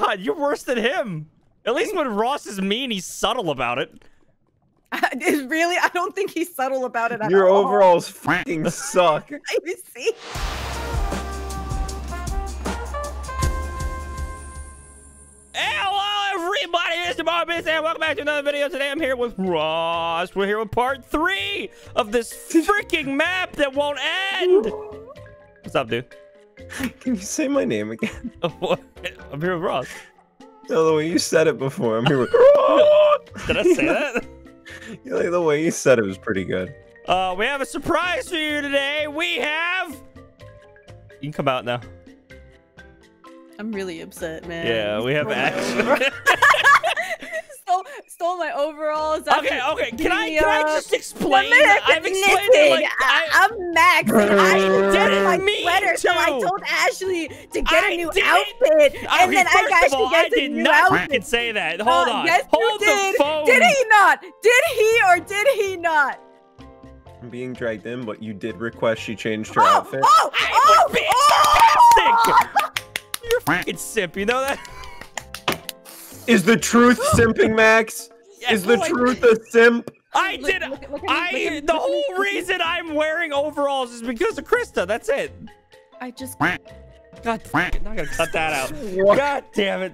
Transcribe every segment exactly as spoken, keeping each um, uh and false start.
God, you're worse than him. At least when Ross is mean, he's subtle about it. Really? I don't think he's subtle about it at all. Your overalls fucking suck. I see. Hello, everybody. It's the Bob and welcome back to another video. Today, I'm here with Ross. We're here with part three of this freaking map that won't end. What's up, dude? Can you say my name again? What? I'm here with Ross. No, the way you said it before. I'm here with Ross. Did I say that? You like the way you said it was pretty good. Uh, we have a surprise for you today. We have... You can come out now. I'm really upset, man. Yeah, we have oh, action. stole, stole my overalls. Okay, okay. Can I, can I just explain? I've explained it. Like, I, I'm Max. I did my sweater, so I told Ashley to get I a new did. outfit, okay, and then I got all, she gets I a new outfit. I did not say that. Hold uh, on. Yes, Hold you did. the phone. Did he not? Did he or did he not? I'm being dragged in, but you did request she changed her oh, outfit. Oh, I oh, was being oh, sarcastic. Oh. You're freaking simp, you know that? Is the truth simping, Max? Yes, Is the oh, truth a simp? I did. Look, look, look I. Look, look, the look, whole look, reason look. I'm wearing overalls is because of Krista. That's it. I just. God damn it! Not gonna cut that out. God damn it!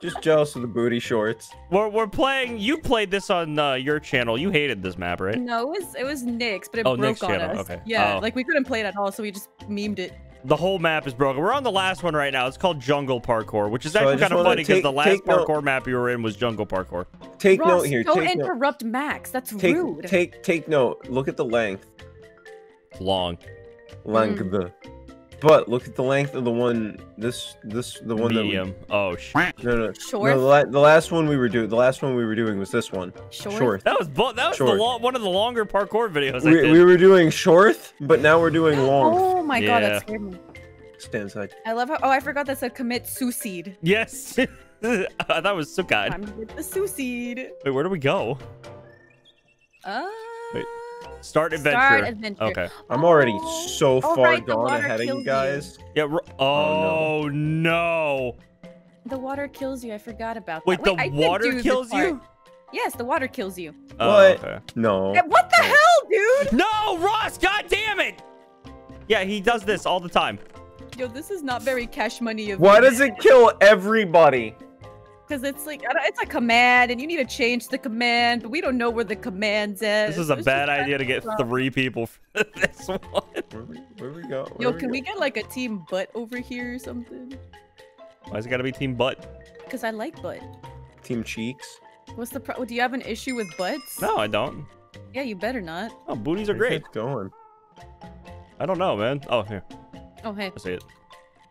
Just jealous of the booty shorts. We're we're playing. You played this on uh, your channel. You hated this map, right? No, it was it was Nick's, but it oh, broke Nick's on channel. us. Okay. Yeah, oh. like we couldn't play it at all, so we just memed it. The whole map is broken. We're on the last one right now. It's called Jungle Parkour, which is actually so kind of funny because the last parkour note. map you were in was Jungle Parkour. Take Ross, note here. Don't take interrupt note. Max. That's take, rude. Take take note. Look at the length. Long. Length. Mm. But look at the length of the one. This this the one Medium. that. Medium. Oh shit. No no. Short. No, the, la the last one we were doing. The last one we were doing was this one. Short. short. That was that was the lo one of the longer parkour videos. We, I did. we were doing short, but now we're doing long. Oh. Oh my yeah. god, that scared me. Stay inside. I love how. Oh, I forgot that said commit suicide. Yes. I thought it was suicide. Time to get the suicide. Wait, where do we go? Uh, Wait. Start adventure. Start adventure. Okay. Oh. I'm already so oh, far right, gone ahead of you guys. You. Yeah. Oh, oh no. no. The water kills you. I forgot about that. Wait, Wait the I water kills you? Yes, the water kills you. Oh, what? Okay. No. What the hell, dude? No, Ross, god damn it. Yeah, he does this all the time. Yo, this is not very cash money. Of Why does it kill everybody? Because it's like, it's a command, and you need to change the command, but we don't know where the command's at. This is a bad idea to get three people for this one. Where we, where we go? Where Yo, we can go? we get like a team butt over here or something? Why's it gotta be team butt? Because I like butt. Team cheeks? What's the pro- Do you have an issue with butts? No, I don't. Yeah, you better not. Oh, booties are Where's great. It's going? I don't know, man. Oh, here. Oh, hey. I see it.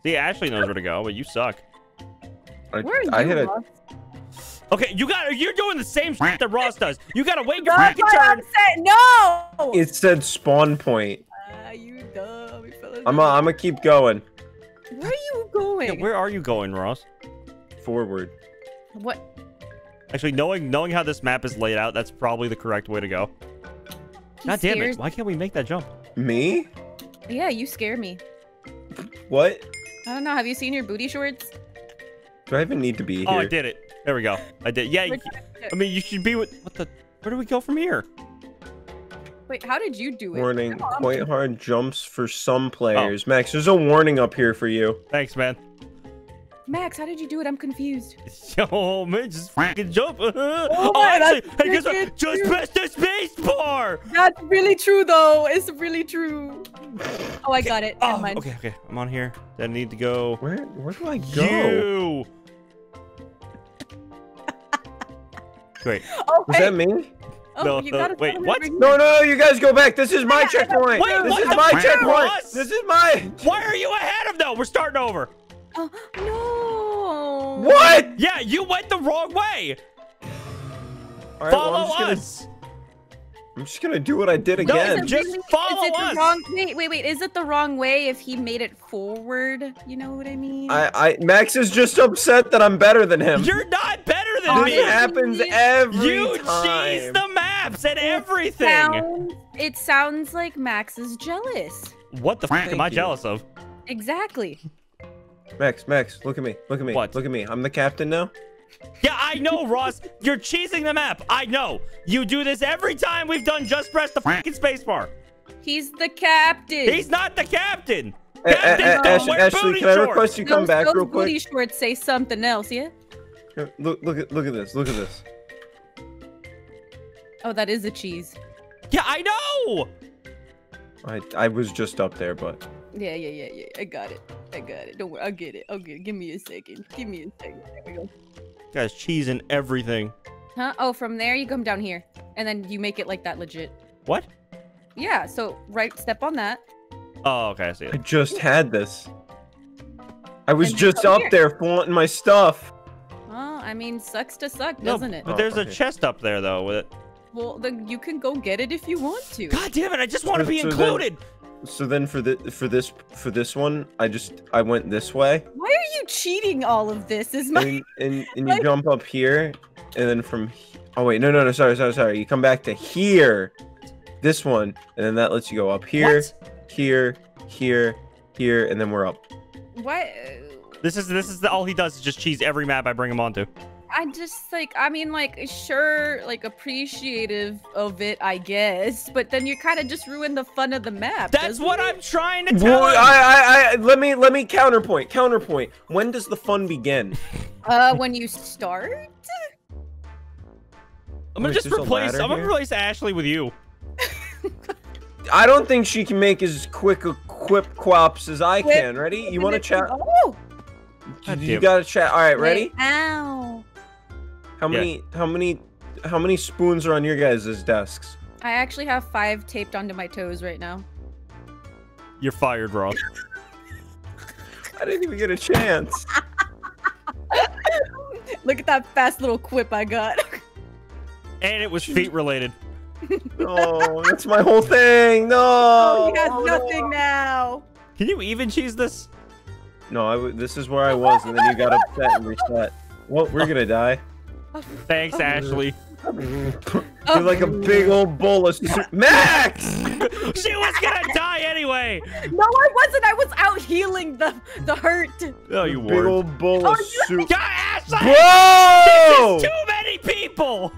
See, Ashley knows where to go, but you suck. I, where are you, I hit Ross? A... Okay, you got. You're doing the same shit that Ross does. You gotta wait your fucking turn. No. It said spawn point. Ah, uh, you dumb. I'm. i I'm gonna keep going. Where are you going? Yeah, where are you going, Ross? Forward. What? Actually, knowing knowing how this map is laid out, that's probably the correct way to go. He God damn it! Why can't we make that jump? Me? Yeah, you scare me. What? I don't know. Have you seen your booty shorts? Do I even need to be here? Oh, I did it. There we go. I did. Yeah. You, I mean, you should be with. What the? Where do we go from here? Wait, how did you do it? Warning. Oh, quite I'm... hard jumps for some players. Oh. Max, there's a warning up here for you. Thanks, man. Max, how did you do it? I'm confused. Yo, man, just fucking jump. Oh, oh man, actually, hey, guess what? Just press the space bar. That's really true, though. It's really true. Oh, I got it. Oh, okay, okay. I'm on here. I need to go. Where Where do I go? You. Wait. Oh, is that me? Oh, no, you no, wait, what? No, no, you guys go back. This is my yeah, checkpoint. Wait, this is my checkpoint. Us? This is my. Why are you ahead of them? We're starting over. Oh, no. What? Yeah, you went the wrong way. All right, follow well, I'm us. Gonna, I'm just going to do what I did again. No, just really, follow us. Wrong, wait, wait, wait. Is it the wrong way if he made it forward? You know what I mean? I, I Max is just upset that I'm better than him. You're not better than me. It happens every you time. You cheese the maps and everything. It sounds, it sounds like Max is jealous. What the f*** am I jealous of? Exactly. Max, Max, look at me. Look at me. What? Look at me. I'm the captain now. Yeah, I know, Ross. You're cheesing the map. I know. You do this every time we've done just press the fucking spacebar. He's the captain. He's not the captain. A Captains a don't Ash wear Ashley, booty can shorts. I request you those, come back those real quick? Booty shorts say something else, yeah? Here, look, look at, look at this. Look at this. Oh, that is a cheese. Yeah, I know. I, I was just up there, but. Yeah, yeah, yeah, yeah. I got it. I got it. Don't worry. I'll get it. I'll get it. Give me a second. Give me a second. There we go. Guys, cheese and everything. Huh? Oh, from there you come down here, and then you make it like that legit. What? Yeah. So right, step on that. Oh, okay. I see it. I just had this. I was just up here. there flaunting my stuff. Well, I mean, sucks to suck, doesn't no, it? But there's oh, okay. a chest up there though with it. Well, then you can go get it if you want to. God damn it! I just want so, to be so included. Then, so then, for the for this for this one, I just I went this way. Why are you cheating all of this? Is my and, and, and you jump up here, and then from oh wait no no no sorry sorry sorry you come back to here, this one, and then that lets you go up here, what? here, here, here, and then we're up. What? This is this is the, all he does is just cheese every map I bring him onto. I just like, I mean, like, sure, like, appreciative of it, I guess, but then you kind of just ruin the fun of the map. That's what you? I'm trying to tell well, you. I, I, I, let me, let me counterpoint, counterpoint. When does the fun begin? Uh, when you start? I'm gonna Wait, just replace, I'm gonna replace Ashley with you. I don't think she can make as quick a quip quaps as I Quip. can. Ready? You want to chat? Oh. You, you gotta chat. All right, ready? Wait, ow. How many, yeah. how many, how many spoons are on your guys' desks? I actually have five taped onto my toes right now. You're fired, Ross. I didn't even get a chance. Look at that fast little quip I got. And it was feet related. Oh, that's my whole thing. No. Oh, you got nothing no. now. Can you even cheese this? No, I w this is where I was, and then you got upset and reset. Well, we're gonna die. Thanks, Ashley. You're like a big old bowl of soup. Max! She was gonna die anyway! No, I wasn't. I was out healing the, the hurt. Oh, you were. Big old bowl of oh, soup. God, Ashley! Bro! This is too many people!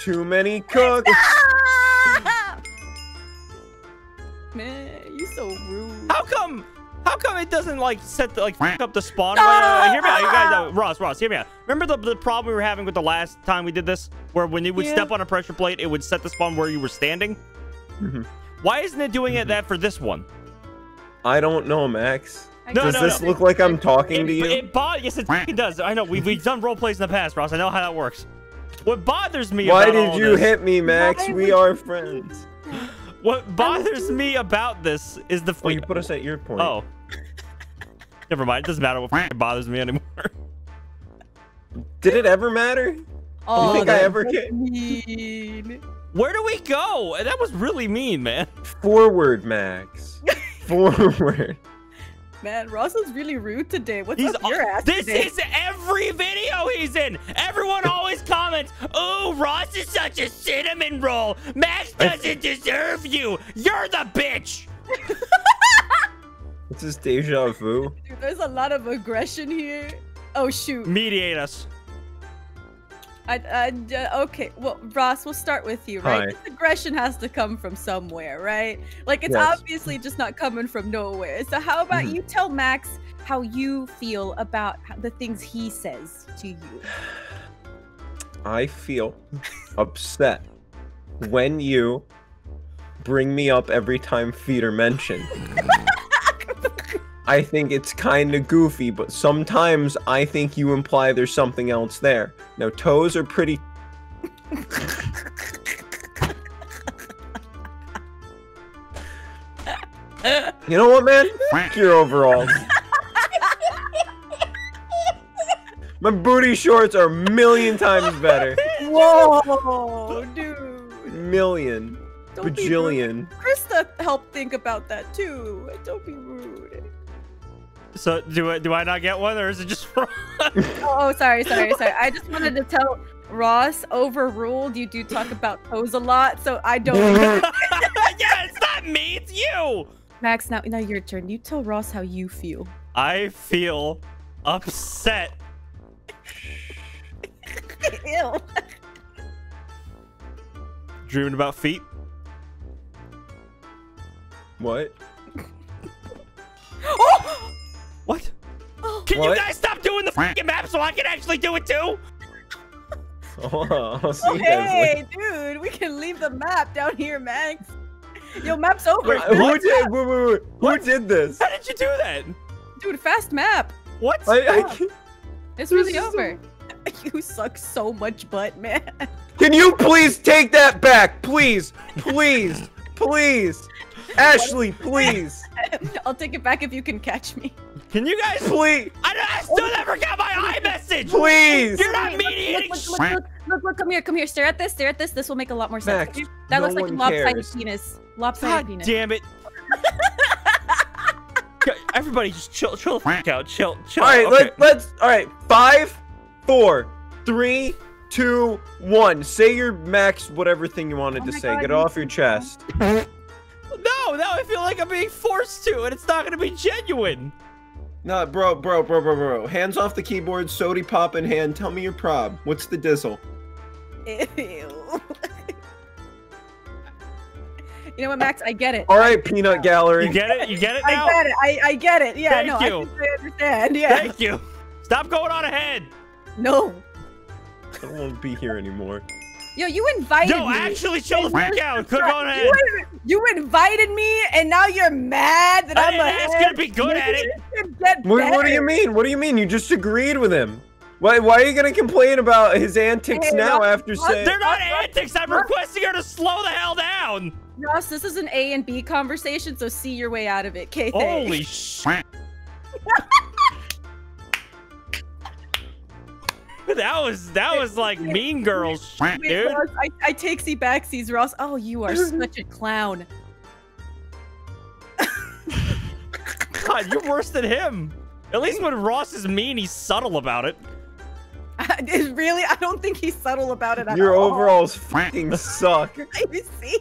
Too many cooks. Stop! Man, you so rude. How come? How come it doesn't like set the, like fuck up the spawn? No! Right? Hear me out, you guys. Uh, Ross, Ross, hear me out. Remember the, the problem we were having with the last time we did this, where when you would yeah. step on a pressure plate, it would set the spawn where you were standing. Mm-hmm. Why isn't it doing mm-hmm. it that for this one? I don't know, Max. No, does no, this no. look like I'm talking it, to you? It, it bo yes, it does. I know. We've we've done role plays in the past, Ross. I know how that works. What bothers me? Why about did all you this, hit me, Max? Why we are friends. What bothers me about this is the. Oh, you put us at your point. Oh, never mind. It doesn't matter what bothers me anymore. Did it ever matter? Oh, do you think I ever get? Mean. Where do we go? That was really mean, man. Forward, Max. Forward. Man, Ross is really rude today. What's he's up your ass This today? Is every video he's in. Everyone always comments, oh, Ross is such a cinnamon roll. Max doesn't deserve you. You're the bitch. This is deja vu. Dude, there's a lot of aggression here. Oh, shoot. Mediate us. I, I, uh, okay, well, Ross, we'll start with you, right? This aggression has to come from somewhere, right? Like, it's yes. obviously just not coming from nowhere. So how about mm-hmm. you tell Max how you feel about the things he says to you? I feel upset when you bring me up every time feet are mentioned. I think it's kind of goofy, but sometimes I think you imply there's something else there. Now, toes are pretty... You know what, man? F your overalls. My booty shorts are a million times better. Whoa, dude. Million. Don't bajillion. Krista helped think about that, too. Don't be rude. So do I, do I not get one, or is it just Ross? Oh, sorry, sorry, sorry. I just wanted to tell Ross, overruled. You do talk about toes a lot, so I don't. Yeah, it's not me, it's you. Max, now, now your turn. You tell Ross how you feel. I feel upset. Ew. Dreaming about feet? What? Oh! What? Can what? You guys stop doing the fucking map so I can actually do it too? Oh, oh hey, dude, we can leave the map down here, Max. Yo, map's over. Wait, who did? Wait, wait, wait. Who did this? How did you do that? Dude, fast map. What? I, I it's really over. So... You suck so much butt, man. Can you please take that back? Please, please, please. Ashley, please. I'll take it back if you can catch me. Can you guys please? I, I still never got my iMessage. Please. You're not mediating. Look, look, look, look, look, look, come here, come here. Stare at this, stare at this. This will make a lot more sense. Max, that no looks like a lopsided cares. penis. Lopsided God penis. Damn it. Everybody just chill, chill the fuck out. Chill, chill. All right, okay. let, let's, all right. Five, four, three, two, one. Say your Max, whatever thing you wanted oh to say. God, Get it off your chest. No, now I feel like I'm being forced to, and it's not gonna be genuine. No, bro, bro, bro, bro, bro. Hands off the keyboard, sody pop in hand. Tell me your prob. What's the dizzle? Ew. You know what, Max? I get it. All right, Peanut Gallery. You get it? You get it now? I get it. I, I get it. Yeah, Thank no, you. I think I understand. Yeah. Thank you. Stop going on ahead. No. I won't be here anymore. Yo, you invited Yo, me. Yo, actually, chill the fuck out. Could go ahead. You invited me, and now you're mad that I I'm like, it's gonna be good at it. What, what do you mean? What do you mean? You just agreed with him. Why? Why are you gonna complain about his antics hey, now? Ross, after Ross, saying they're not Ross, antics. I'm Ross. requesting her to slow the hell down. Ross, this is an A and B conversation, so see your way out of it. Okay. Holy shit. That was that was like Mean Girls, wait, dude. Ross, I, I take see backsies, Ross. Oh, you are such a clown. God, you're worse than him. At least when Ross is mean, he's subtle about it. I, really, I don't think he's subtle about it at all. Your overalls fucking suck. You see?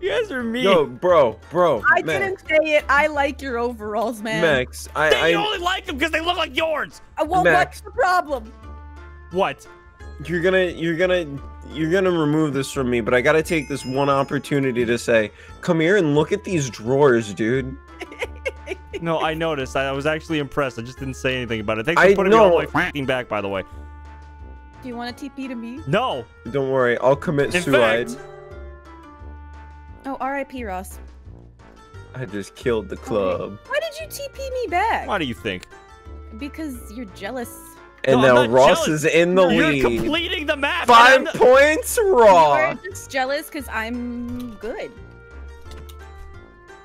You guys are mean. Yo, bro, bro. I Max. didn't say it. I like your overalls, man. Max, I. They I you only like them because they look like yours. Well, Max, what's the problem? What? You're gonna, you're gonna, you're gonna remove this from me, but I gotta take this one opportunity to say, come here and look at these drawers, dude. No, I noticed. I, I was actually impressed. I just didn't say anything about it. Thanks for I putting know. me on my fucking back, by the way. Do you want a T P to me? No. Don't worry. I'll commit In suicide. Fact, Oh, R I P Ross. I just killed the club. Okay. Why did you T P me back? Why do you think? Because you're jealous. And no, now Ross jealous. is in the you're lead. You're completing the map. Five and points, Ross. You're just jealous because I'm good.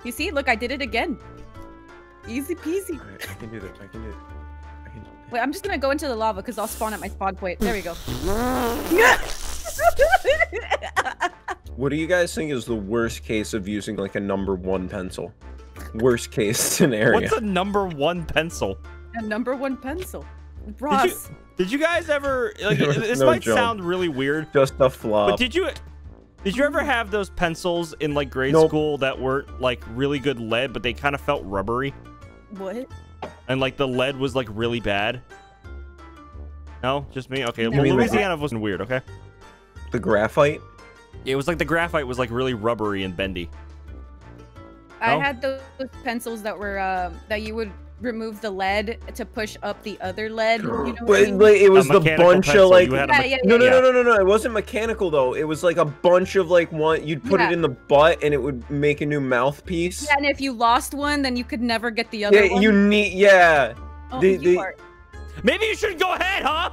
You see? Look, I did it again. Easy peasy. All right, I can do that. I can do it. I can do it. Wait, I'm just going to go into the lava because I'll spawn at my spawn point. There we go. What do you guys think is the worst case of using like a number one pencil? Worst case scenario. What's a number one pencil? A number one pencil. Ross. Did you, did you guys ever, like, this no might joke. sound really weird. Just a flop. But did you, did you ever have those pencils in like grade nope. school that weren't like really good lead, but they kind of felt rubbery? What? And like the lead was like really bad? No, just me? Okay, well, Louisiana like, wasn't weird, okay? The graphite? It was like the graphite was like really rubbery and bendy. I no? had those pencils that were uh, that you would remove the lead to push up the other lead. You know but I mean? like, it was a the bunch pencil. of like yeah, yeah, yeah, no no yeah. no no no no. It wasn't mechanical though. It was like a bunch of like one. You'd put yeah. it in the butt and it would make a new mouthpiece. Yeah, and if you lost one, then you could never get the other. Yeah, one. you need. Yeah. Oh, the, you the, are. Maybe you should go ahead, huh?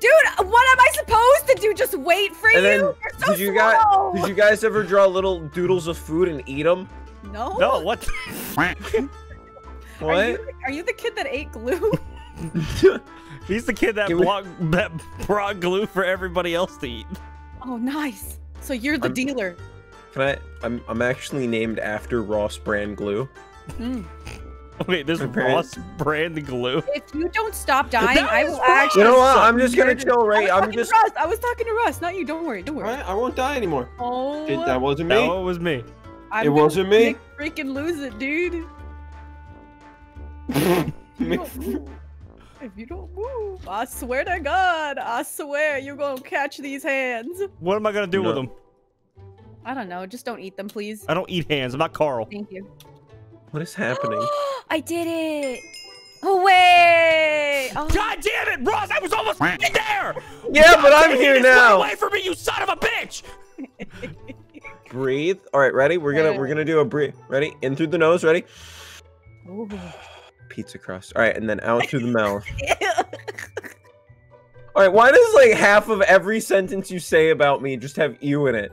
Dude, what am I supposed to do? Just wait for and you? Then, You're so did you guys, Did you guys ever draw little doodles of food and eat them? No. No, what? what? Are you, are you the kid that ate glue? He's the kid that, block, we... that brought glue for everybody else to eat. Oh, nice. So you're the I'm, dealer. Can I? I'm, I'm actually named after Ross brand glue. Mm. Wait, there's Ross brand glue. If you don't stop dying, I will actually. You know what? I'm just gonna chill, right? I'm just. Russ. I was talking to Russ, not you. Don't worry, don't worry. All right, I won't die anymore. Oh, it, that wasn't me. That was me. I'm it wasn't me. Freaking lose it, dude. If you don't move, if you don't move, I swear to God, I swear you're gonna catch these hands. What am I gonna do no. with them? I don't know. Just don't eat them, please. I don't eat hands. I'm not Carl. Thank you. What is happening? I did it. Oh, wait. Oh. God damn it, Ross. I was almost there. Yeah, God, but I'm here now. Get away from me, you son of a bitch. Breathe. All right, ready? We're going to we're going to do a breathe. Ready? In through the nose, ready? Ooh. Pizza crust. All right, and then out through the mouth. All right, why does like half of every sentence you say about me just have "ew" in it?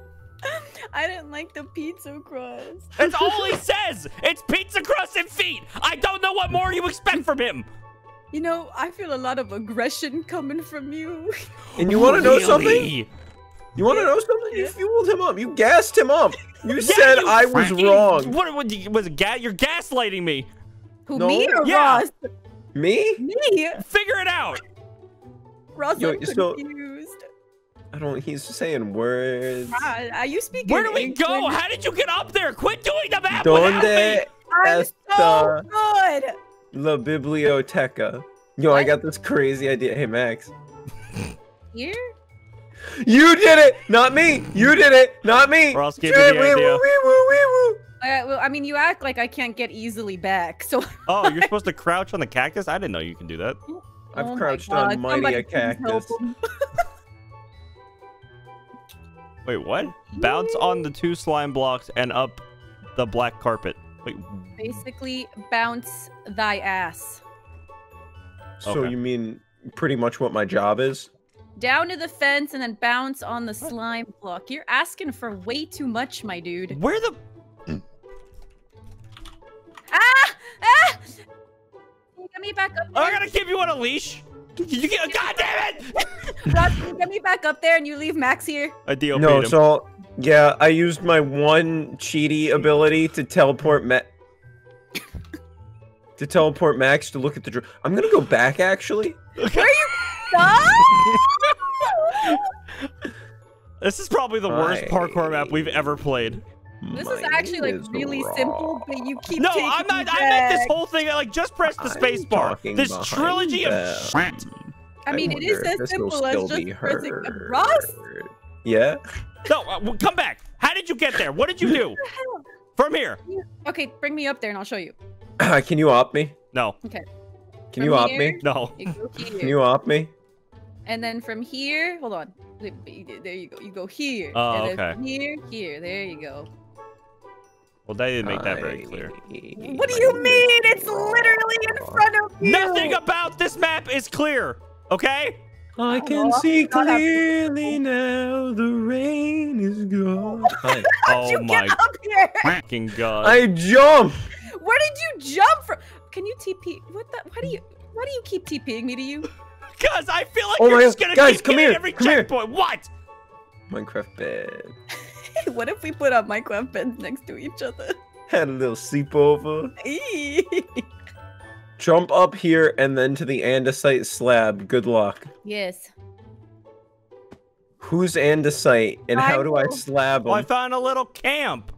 I didn't like the pizza crust. That's all he says. It's pizza crust and feet. I don't know what more you expect from him. You know, I feel a lot of aggression coming from you. And you want to really? know something? You want to know something? You fueled him up. You gassed him up. You yeah, said you I was wrong. What, what was it? Ga you're gaslighting me. Who, no. me or yeah. Ross? Me? Me. Figure it out. Ross, Yo, I'm confused. So I don't, he's saying words. Uh, are you speaking Where do we English? go? How did you get up there? Quit doing the map without me. I'm so good. La biblioteca. Yo, what? I got this crazy idea. Hey, Max. Here? You did it, not me. You did it, not me. We're all skipping the idea. Wee woo, wee woo, wee woo. Uh, well, I mean, you act like I can't get easily back, so. Oh, you're supposed to crouch on the cactus? I didn't know you can do that. Oh, I've crouched my on mighty a cactus. Wait, what? Bounce on the two slime blocks and up the black carpet. Wait. Basically, bounce thy ass. So okay. you mean pretty much what my job is? Down to the fence and then bounce on the slime block. You're asking for way too much, my dude. Where the... ah! Ah! Get me back up there. I'm gonna give you on a leash. You get, God damn it! Ross, you get me back up there and you leave Max here. I D L P'd No, him. so, yeah, I used my one cheaty ability to teleport Ma- to teleport Max to look at the dr- I'm gonna go back, actually. Where are you- Stop! This is probably the worst my... parkour map we've ever played. This is actually like is really raw. simple, but you keep no, taking I'm not. Me I meant this whole thing. Like, just press the space I'm bar. This trilogy that. of shit. I mean, I it is as simple as just pressing the Ross. Yeah. No, uh, well, come back. How did you get there? What did you do? From here. Okay, bring me up there, and I'll show you. Uh, can you op me? No. Okay. Can from you op here, me? No. You can you op me? And then from here, hold on. There you go. You go here. Oh, and then okay. From here, here. There you go. Well, they didn't make that very clear. What do you mean? It's literally in front of you. Nothing about this map is clear, okay? I can oh, see clearly now. The rain is gone. Hi. Oh you my get up here? Fucking God! I jump. Where did you jump from? Can you T P? What the? Why do you? Why do you keep TPing me to you? Because I feel like oh you're just gonna Guys, keep come here. every come checkpoint. Here. What? Minecraft bed. What if we put our Minecraft beds next to each other? Had a little sleepover. Jump up here and then to the andesite slab. Good luck. Yes. Who's andesite and I how do know. I slab him? Oh, I found a little camp.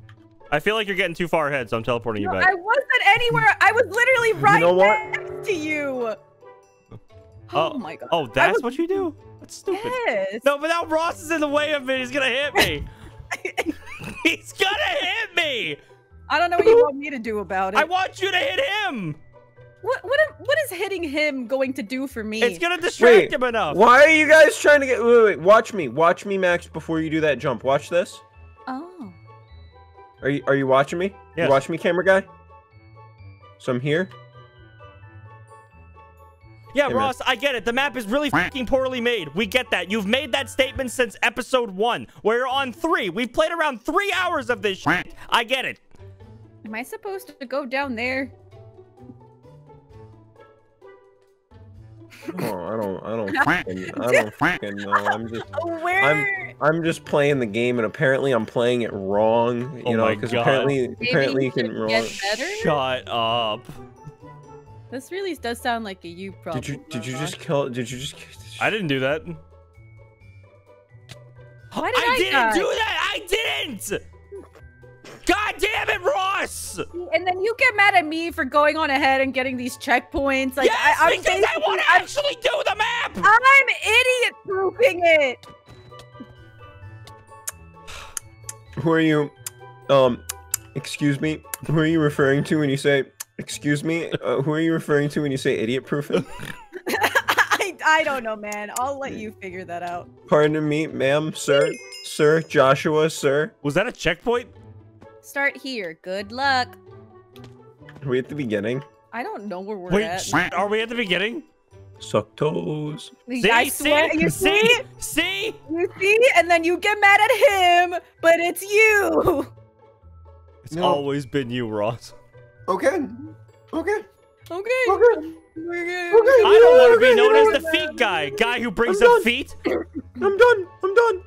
I feel like you're getting too far ahead, so I'm teleporting no, you back. I wasn't anywhere. I was literally right you know next to you. Oh, oh my God. Oh, that's was, what you do? That's stupid. Yes. No, but now Ross is in the way of it. He's gonna hit me. He's gonna hit me. I don't know what you want me to do about it. I want you to hit him. What what what is hitting him going to do for me? It's gonna distract wait, him enough. Why are you guys trying to get wait, wait, wait, watch me. Watch me, Max, before you do that jump. Watch this. Oh. Are you are you watching me? Yes. You watch me, camera guy? So I'm here. Yeah, hey, Ross, man. I get it. The map is really fucking poorly made. We get that. You've made that statement since episode one. We're on three. We've played around three hours of this shit. I get it. Am I supposed to go down there? Oh, I don't, I don't, fucking, I don't fucking know. I'm just, Where? I'm, I'm just playing the game, and apparently I'm playing it wrong. You oh know, because apparently, Maybe apparently you can wrong. Shut up. This really does sound like a you problem. Did you did you just kill? Did you just? Did you, I didn't do that. Why did I, I didn't die? do that. I didn't. God damn it, Ross! And then you get mad at me for going on ahead and getting these checkpoints. Like, yes, I, I'm because I want to actually do the map! I'm idiot-proofing it! Who are you, um, excuse me? Who are you referring to when you say, excuse me? Uh, who are you referring to when you say idiot-proofing? I, I don't know, man. I'll let you figure that out. Pardon me, ma'am, sir, sir, Joshua, sir. Was that a checkpoint? Start here. Good luck. Are we at the beginning? I don't know where we're Wait, at. Wait, are we at the beginning? Suck toes. See, I swear, see, you see, see, see? You see? And then you get mad at him, but it's you. It's no. always been you, Ross. Okay. Okay. Okay. Okay. okay. okay. I don't want to be known as the feet guy. Guy who brings up feet. I'm done. I'm done.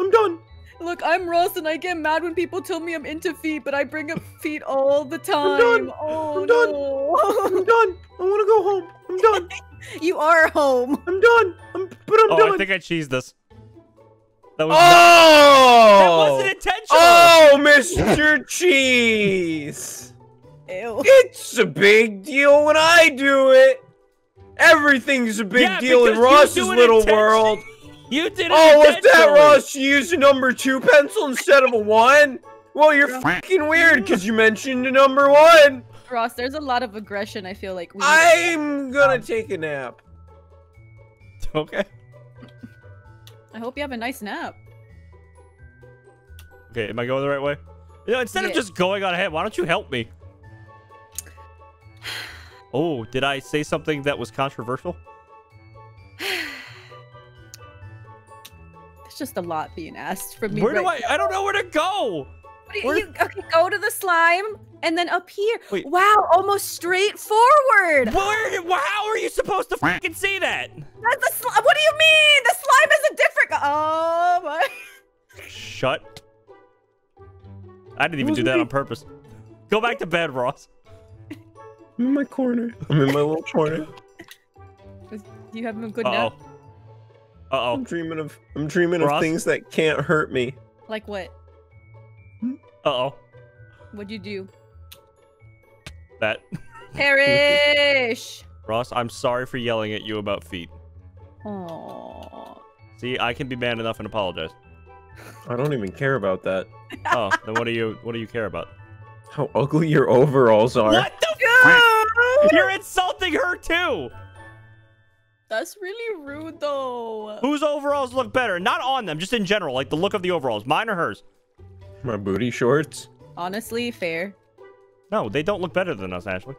I'm done. Look, I'm Ross, and I get mad when people tell me I'm into feet, but I bring up feet all the time. I'm done. Oh, I'm done. No. I'm done. I want to go home. I'm done. You are home. I'm done. I'm, but I'm oh, done. I think I cheesed this. That was oh! Not, that wasn't intentional. Oh, Mister Cheese. Ew. It's a big deal when I do it. Everything's a big yeah, deal in Ross's little world. You did it. Oh, what's that, Ross? You used a number two pencil instead of a one? Well, you're fucking weird because you mentioned a number one. Ross, there's a lot of aggression, I feel like. We I'm gonna um, take a nap. Okay. I hope you have a nice nap. Okay, am I going the right way? You know, instead yeah. of just going on ahead, why don't you help me? Oh, did I say something that was controversial? Just a lot being asked from me. Where right do I? Now. I don't know where to go. What do you, where... you, okay, go to the slime and then up here. Wait. Wow, almost straight forward. Where? How are you supposed to fucking see that? That's the slime. What do you mean? The slime is a different. Oh my! Shut. I didn't even do that on purpose. Go back to bed, Ross. I'm in my corner. I'm in my little corner. You having a good nap? Uh-oh. Uh-oh. I'm dreaming of I'm dreaming Ross? of things that can't hurt me. Like what? Uh-oh. What'd you do? That. Perish! Ross, I'm sorry for yelling at you about feet. Aww. See, I can be mad enough and apologize. I don't even care about that. Oh, then what do you what do you care about? How ugly your overalls are. What the f- You're insulting her too! That's really rude, though. Whose overalls look better? Not on them, just in general, like the look of the overalls. Mine or hers? My booty shorts. Honestly, fair. No, they don't look better than us, Ashley.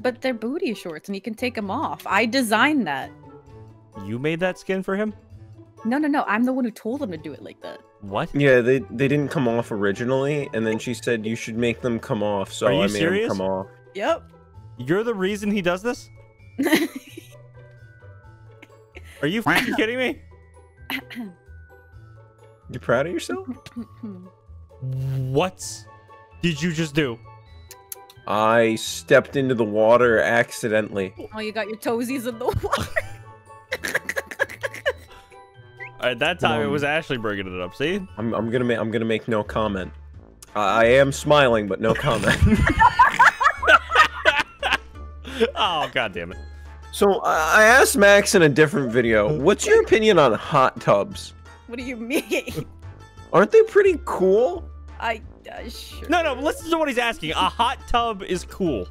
But they're booty shorts, and you can take them off. I designed that. You made that skin for him? No, no, no. I'm the one who told him to do it like that. What? Yeah, they they didn't come off originally, and then she said you should make them come off, so I made them come off. Yep. You're the reason he does this? Are you fucking kidding me? You proud of yourself? What did you just do? I stepped into the water accidentally. Oh, you got your toesies in the water. All right, that time um, it was Ashley bringing it up. See, I'm, I'm gonna make I'm gonna make no comment. I, I am smiling, but no comment. Oh, God damn it. So, I asked Max in a different video, what's your opinion on hot tubs? What do you mean? Aren't they pretty cool? I, uh, sure. No, no, listen to what he's asking. A hot tub is cool.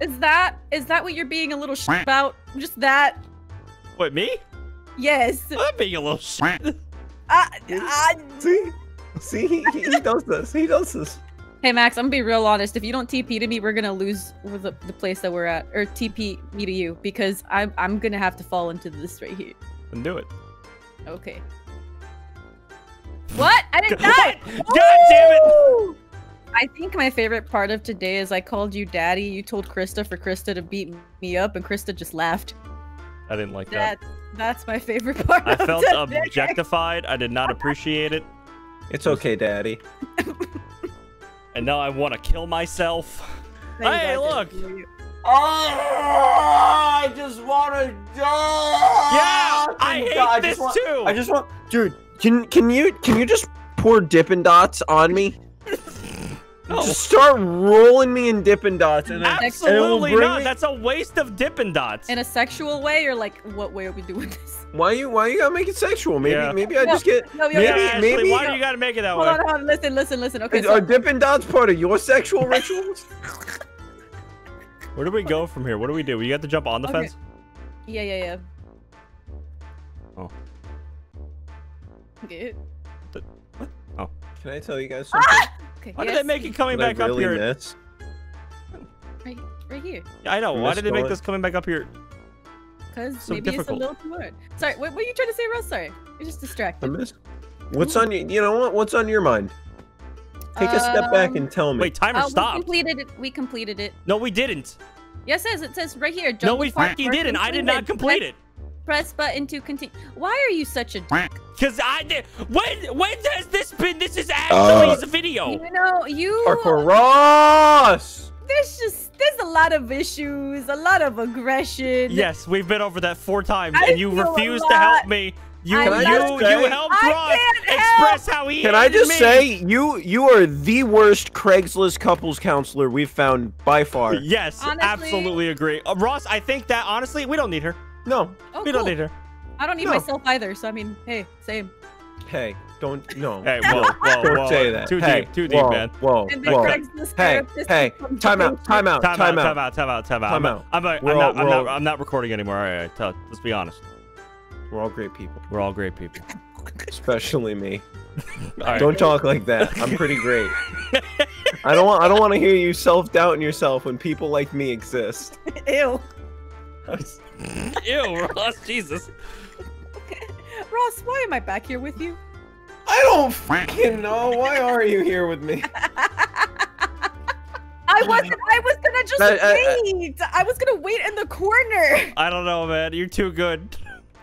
Is that, is that what you're being a little sh about? Just that? What, me? Yes. I'm being a little sh uh, uh, See? See, he, he does this. He does this. Hey, Max, I'm gonna be real honest. If you don't T P to me, we're gonna lose the, the place that we're at. Or T P me to you, because I'm, I'm gonna have to fall into this right here. Then do it. Okay. What? I didn't die! God damn it! I think my favorite part of today is I called you daddy. You told Krista for Krista to beat me up, and Krista just laughed. I didn't like that. that. That's my favorite part I of felt today. Objectified. I did not appreciate it. It's okay, daddy. And now I want to kill myself. Hey, look! Oh, I just want to die! Yeah, I hate I this want, too. I just want, dude. Can can you can you just pour Dippin' Dots on me? No. Just start rolling me in Dippin' Dots. And then absolutely and not. Me... That's a waste of Dippin' Dots. In a sexual way, or like, what way are we doing this? Why you? Why you gotta make it sexual? Maybe, yeah. maybe I no, just get. No, maybe, yeah, maybe, Ashley, why no. do you gotta make it that hold way? On, hold on, listen, listen, listen. Okay. Is, so... Are Dippin' Dots part of your sexual rituals? Where do we go from here? What do we do? We got to jump on the okay. fence. Yeah, yeah, yeah. Oh. Okay. The, what? Oh. Can I tell you guys something? Ah! Okay, why yes. did they make it coming like back really up here? Nuts? Right, right here. Yeah, I know. Why did they make this coming back up here? Because so maybe difficult. It's a little too hard. Sorry, what were you trying to say, Russ? Sorry, you're just distracted. I missed. What's Ooh. on you? You know what? What's on your mind? Take um, a step back and tell me. Wait, timer uh, stopped. We completed it. We completed it. No, we didn't. Yes, it says. It says right here. No, we fucking didn't. I did not complete it. Press button to continue. Why are you such a dick? Cause I did. When when has this been? This is Ashley's uh, video. You know you. Parkour Ross. There's just there's a lot of issues, a lot of aggression. Yes, we've been over that four times, I and you refuse to help me. You you you, say, you helped Ross express help. how he. Can I just me. say you you are the worst Craigslist couples counselor we've found by far. Yes, honestly, absolutely agree, uh, Ross. I think that honestly we don't need her. No, oh, we cool. don't need her. I don't need no. myself either, so I mean, hey, same. Hey, don't, no. Hey, whoa, whoa, don't whoa. say that. Too hey, deep, too deep, whoa, man. Whoa, whoa. Hey, hey, time out, time out, time, time out, out, time out, time out, time out. Time out. I'm, I'm, I'm, not, I'm, not, I'm not recording anymore. All right, all right, let's be honest. We're all great people. We're all great people. Especially me. Right. Don't talk like that. I'm pretty great. I don't want, I don't want to hear you self-doubting yourself when people like me exist. Ew. Ew, Ross, Jesus. Ross, why am I back here with you? I don't fucking know. Why are you here with me? I wasn't. I was gonna just I, I, wait. I, I, I was gonna wait in the corner. I don't know, man. You're too good.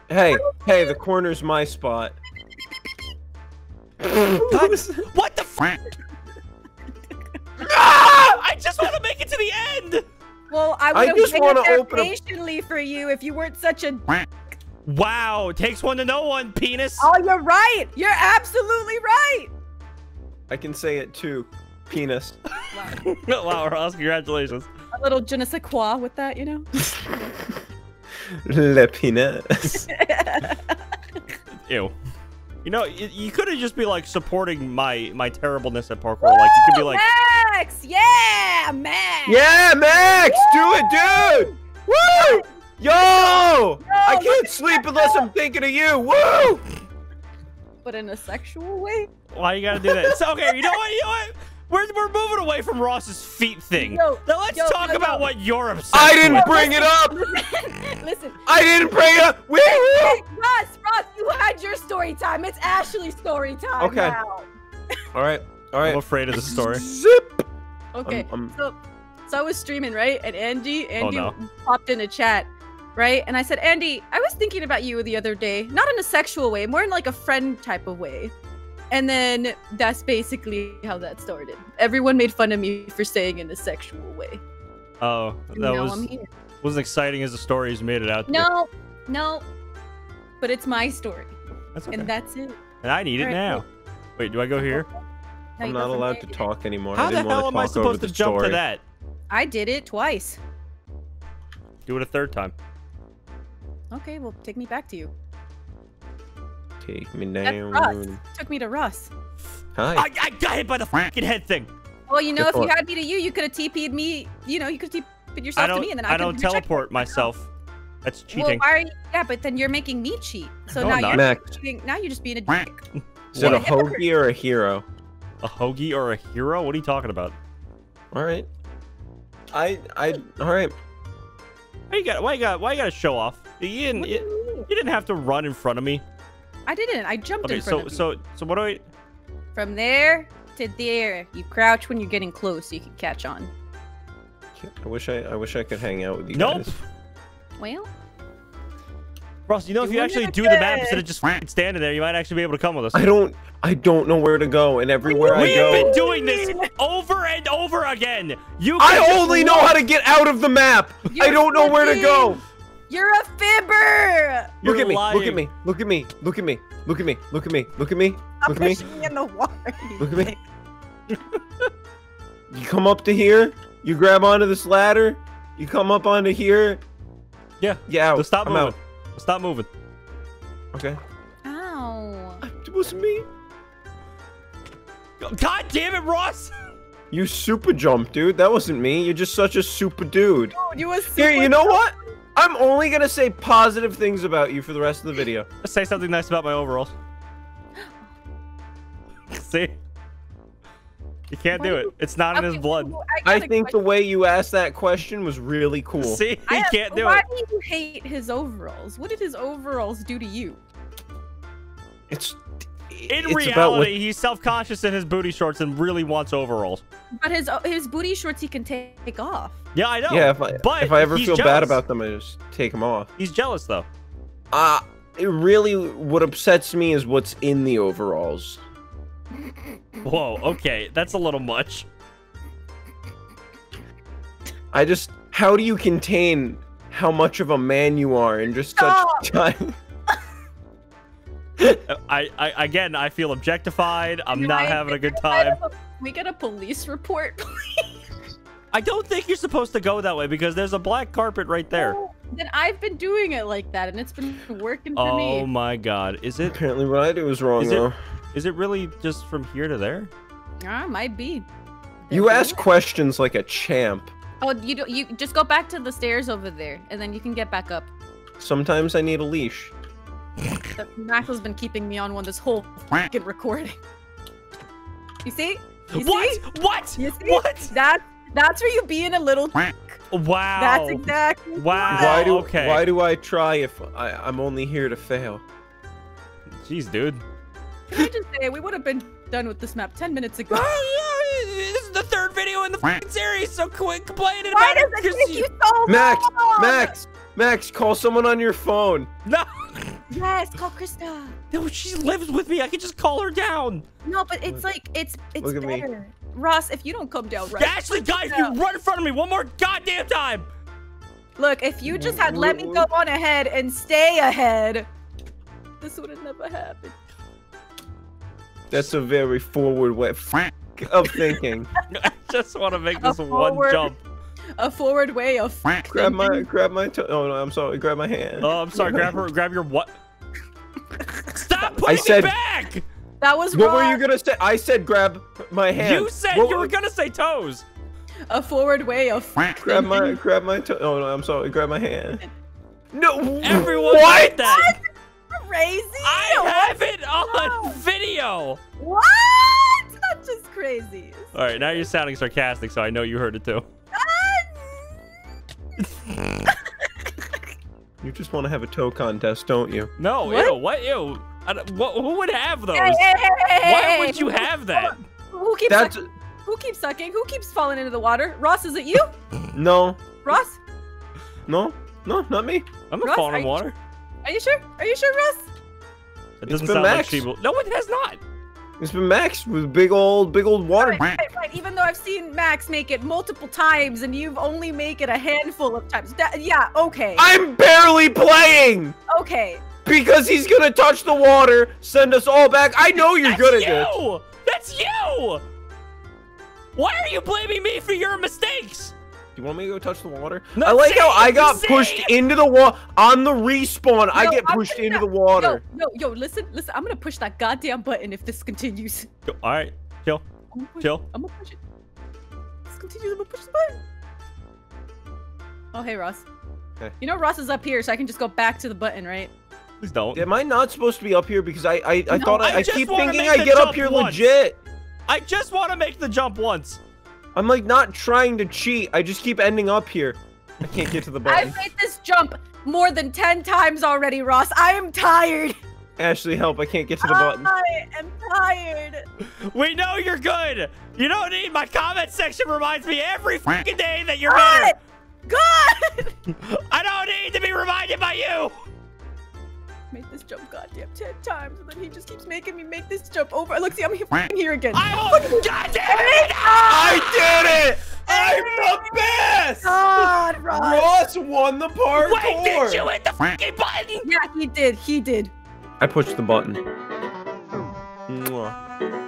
Hey, hey, the corner's my spot. What the fuck? Ah! I just want to make it to the end. Well, I would have waited patiently a... for you if you weren't such a. Wow, takes one to know one, penis. Oh, you're right. You're absolutely right. I can say it too, penis. Wow, wow, Ross, congratulations. A little je ne sais quoi with that, you know. Le penis. Ew. You know, you, you could have just be like supporting my my terribleness at parkour. Woo! Like you could be like, Max, yeah, Max, yeah, Max, woo! Do it, dude. Woo! Yo! Yo! I can't sleep unless I'm thinking of you. Woo! But in a sexual way. Why you gotta do that? It's okay. You know what? You know what? We're we're moving away from Ross's feet thing. Yo, now let's yo, talk yo, about yo. what you're obsessed with. I didn't with. bring listen, it up. Listen, listen. I didn't bring it up. Woo! Hey, Ross, Ross, you had your story time. It's Ashley's story time okay. now. All right, all right. I'm afraid of the story. Zip. Okay. I'm, I'm... So, so I was streaming, right? And Andy, Andy oh, no. popped in a chat, right? And I said, Andy, I was thinking about you the other day, not in a sexual way, more in like a friend type of way. And then that's basically how that started. Everyone made fun of me for saying in a sexual way. Oh, that was wasn't exciting as the stories made it out. No, to. no, but it's my story, that's okay. and that's it. And I need it right, now. Wait. wait, do I go here? How I'm not allowed to talk anymore. How I didn't the hell want to am I supposed to jump story. to that? I did it twice. Do it a third time. Okay, well, take me back to you. Take me down. Russ. Took me to Russ. Hi. I, I got hit by the fucking head thing. Well, you know, Good if you had me to you, you could have T P'd me. You know, you could have T P'd yourself to me, and then I, I don't teleport myself. That's cheating. Well, why are you, yeah, but then you're making me cheat. So no, now you're Max. cheating. Now you're just being a dick. Is it a hoagie or a hero? A hoagie or a hero? What are you talking about? All right. I I all right. Why you got? Why you got? Why you got to show off? You didn't. You, you didn't have to run in front of me. I didn't. I jumped okay, in front so, of you. So, so what do I... From there to there. You crouch when you're getting close so you can catch on. I wish I, I wish I could hang out with you nope. guys. Well... Ross, you know, if you actually do the map instead of just standing there, you might actually be able to come with us. I don't... I don't know where to go, and everywhere I go... We've been doing this over and over again! You I only know how to get out of the map! You're I don't know fifteen. Where to go! You're a fibber! You're look at me, lying. Look at me, look at me, look at me, look at me, look at me, look at me, look at me. Look at me. I'm pushing in the water. Look at me. You come up to here, you grab onto this ladder, you come up onto here. Yeah. Yeah. Out. Stop I'm moving. Out. Stop moving. Okay. Ow. It wasn't me. God damn it, Ross! You super jump, dude. That wasn't me. You're just such a super dude. Dude, you were super Here, you know what? I'm only gonna say positive things about you for the rest of the video. Let's say something nice about my overalls. See? You can't do it. It's not in his blood. I think the way you asked that question was really cool. See? He can't do it. Why do you hate his overalls? What did his overalls do to you? It's... In it's reality, he's self-conscious in his booty shorts and really wants overalls. But his his booty shorts he can take off. Yeah, I know. Yeah, if I, but if I ever feel jealous. bad about them, I just take them off. He's jealous, though. Uh, it really, what upsets me is what's in the overalls. Whoa, okay. That's a little much. I just, how do you contain how much of a man you are in just such oh. time? I, I again, I feel objectified. I'm not having a good time. Can we get a police report, please? I don't think you're supposed to go that way because there's a black carpet right there. Oh, then I've been doing it like that, and it's been working for oh me. Oh my God! Is it apparently what I do is wrong? Is though. It, is it really just from here to there? Ah, might be. You Definitely. ask questions like a champ. Oh, you do, you just go back to the stairs over there, and then you can get back up. Sometimes I need a leash. Maxwell's been keeping me on one this whole fucking recording. You see? You what? See? What? You see? What? That, that's where you be in a little. Wow. That's exactly. Wow. What. Why do? Okay. Why do I try if I, I'm only here to fail? Jeez, dude. Can I just say we would have been done with this map ten minutes ago? This is the third video in the fucking series, so quit complaining about it. Why does it take you so long? Max, Max, Max, call someone on your phone. No. Yes, call Krista. No, she lives with me. I can just call her down. No, but it's like, it's it's Look at better. Me. Ross, if you don't come down right. Ashley, guys, you run in front of me one more goddamn time. Look, if you just had let me go on ahead and stay ahead, this would have never happened. That's a very forward way of thinking. I just want to make this forward, one jump. A forward way of thinking. Grab my, grab my, oh no, I'm sorry, grab my hand. Oh, I'm sorry, grab her, grab your what? Stop putting I said, me back! That was wrong. What were you gonna say? I said grab my hand. You said what you were, were gonna say toes. A forward way of grab my, grab my toe. Oh no, I'm sorry, grab my hand. No, everyone what? That. That's crazy. I have it on no. video. What? That's just crazy. All right, now you're sounding sarcastic, so I know you heard it too. You just want to have a toe contest, don't you? No, what? Ew, what, ew. I don't, what, who would have those? Hey, hey, hey, Why hey, would you have that? Who keeps, That's... Sucking? who keeps sucking? Who keeps falling into the water? Ross, is it you? No. Ross? No, no, not me. I'm not Ross, falling in water. Sure? Are you sure? Are you sure, Ross? It doesn't sound like she will. No, it has not. It's been Max with big old, big old water. Right, right, right. Even though I've seen Max make it multiple times and you've only made it a handful of times. That, yeah, okay. I'm barely playing. Okay. Because he's going to touch the water, send us all back. I know you're That's good you. at this. That's you. Why are you blaming me for your mistakes? You want me to go touch the water? No, I like how I got save. pushed into the water on the respawn. Yo, I get pushed gonna, into the water. Yo, yo, yo, listen, listen. I'm gonna push that goddamn button if this continues. Yo, all right, chill, I'm chill. I'm gonna push it. This continues. I'm gonna push the button. Oh, hey, Ross. Okay. You know Ross is up here, so I can just go back to the button, right? Please don't. Am I not supposed to be up here? Because I, I, I no, thought I, I, I keep thinking I get up here once. legit. I just want to make the jump once. I'm like not trying to cheat. I just keep ending up here. I can't get to the button. I've made this jump more than ten times already, Ross. I am tired. Ashley, help. I can't get to the button. I am tired. We know you're good. You don't need my comment section reminds me every fucking day that you're God. here. God! I don't need to be reminded by you. Made this jump goddamn ten times, and then he just keeps making me make this jump over. Look, see, I'm here, here again. I will, God damn it! I did it! I'm the best! God, Ross. Ross won the parkour. Wait, did you hit the fucking button? Yeah, he did. He did. I pushed the button. Mwah.